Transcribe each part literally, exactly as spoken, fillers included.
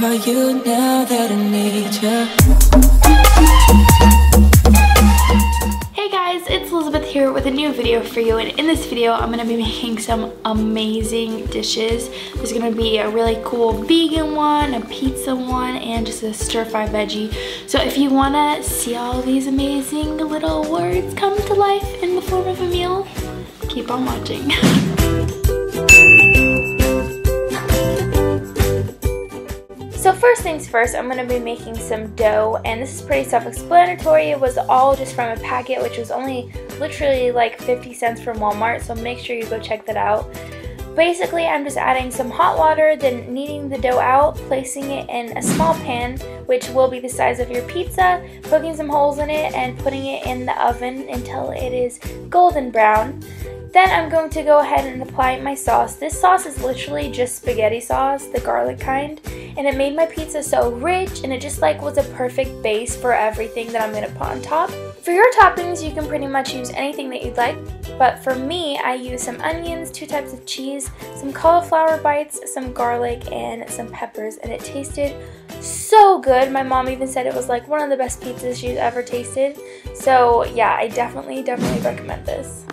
Where are you now that I need you? Hey guys, it's Elizabeth here with a new video for you, and in this video I'm going to be making some amazing dishes. There's going to be a really cool vegan one, a pizza one, and just a stir-fry veggie. So if you want to see all these amazing little words come to life in the form of a meal, keep on watching. So first things first, I'm going to be making some dough, and this is pretty self-explanatory. It was all just from a packet, which was only literally like fifty cents from Walmart, so make sure you go check that out. Basically, I'm just adding some hot water, then kneading the dough out, placing it in a small pan, which will be the size of your pizza, poking some holes in it, and putting it in the oven until it is golden brown. Then I'm going to go ahead and apply my sauce. This sauce is literally just spaghetti sauce, the garlic kind, and it made my pizza so rich, and it just like was a perfect base for everything that I'm going to put on top. For your toppings, you can pretty much use anything that you'd like, but for me, I use some onions, two types of cheese, some cauliflower bites, some garlic, and some peppers, and it tasted so good. My mom even said it was like one of the best pizzas she's ever tasted, so yeah, I definitely, definitely recommend this.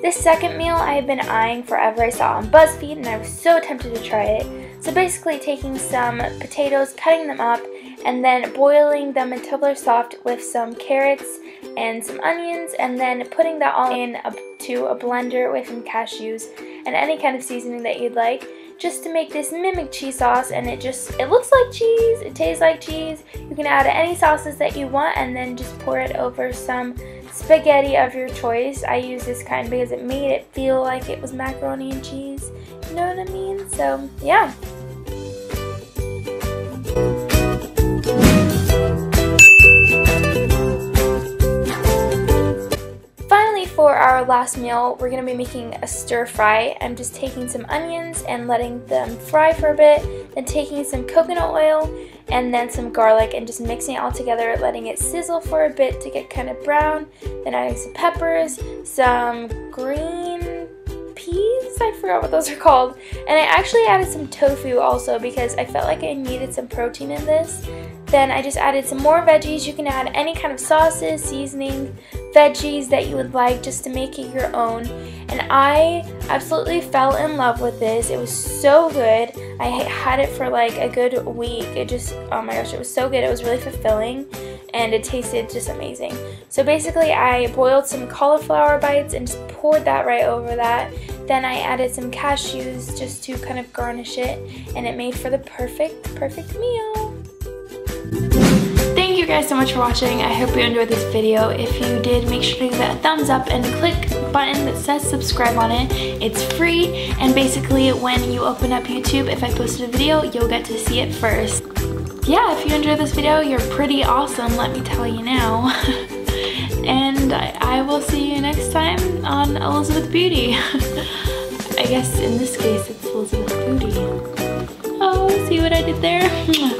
This second meal I had been eyeing forever. I saw on BuzzFeed and I was so tempted to try it. So basically taking some potatoes, cutting them up, and then boiling them until they're soft with some carrots and some onions, and then putting that all in a, to a blender with some cashews and any kind of seasoning that you'd like, just to make this mimic cheese sauce. And it just, it looks like cheese, it tastes like cheese. You can add any sauces that you want and then just pour it over some spaghetti of your choice. I use this kind because it made it feel like it was macaroni and cheese, you know what I mean? So yeah. For our last meal, we're going to be making a stir fry. I'm just taking some onions and letting them fry for a bit, then taking some coconut oil and then some garlic and just mixing it all together, letting it sizzle for a bit to get kind of brown, then adding some peppers, some green peas, I forgot what those are called, and I actually added some tofu also because I felt like I needed some protein in this. Then I just added some more veggies. You can add any kind of sauces, seasoning, veggies that you would like, just to make it your own. And I absolutely fell in love with this. It was so good. I had it for like a good week. It just, oh my gosh, it was so good. It was really fulfilling and it tasted just amazing. So basically I boiled some cauliflower bites and just poured that right over that. Then I added some cashews just to kind of garnish it, and it made for the perfect, perfect meal. Thank you guys so much for watching. I hope you enjoyed this video. If you did, make sure to give it a thumbs up and click the button that says subscribe on it. It's free, and basically when you open up YouTube, if I posted a video, you'll get to see it first. Yeah, if you enjoyed this video, you're pretty awesome, let me tell you now. And I, I will see you next time on Elizabeth Beauty. I guess in this case, it's Elizabeth Beauty. Oh, see what I did there?